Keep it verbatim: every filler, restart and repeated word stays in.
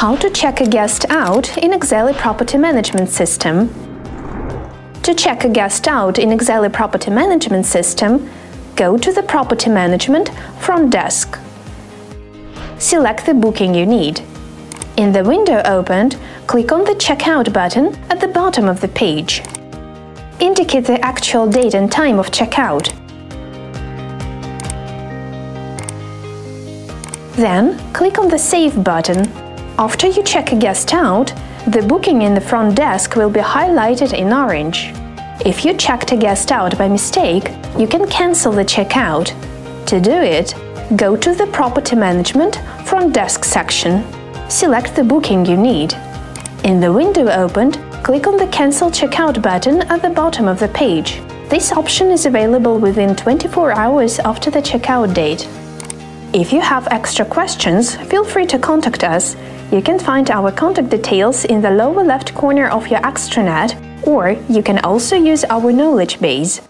How to check a guest out in Exely Property Management System. To check a guest out in Exely Property Management System, go to the Property Management front desk. Select the booking you need. In the window opened, click on the Checkout button at the bottom of the page. Indicate the actual date and time of checkout. Then click on the Save button. After you check a guest out, the booking in the front desk will be highlighted in orange. If you checked a guest out by mistake, you can cancel the checkout. To do it, go to the Property Management front desk section. Select the booking you need. In the window opened, click on the Cancel Checkout button at the bottom of the page. This option is available within twenty-four hours after the checkout date. If you have extra questions, feel free to contact us. You can find our contact details in the lower left corner of your extranet, or you can also use our knowledge base.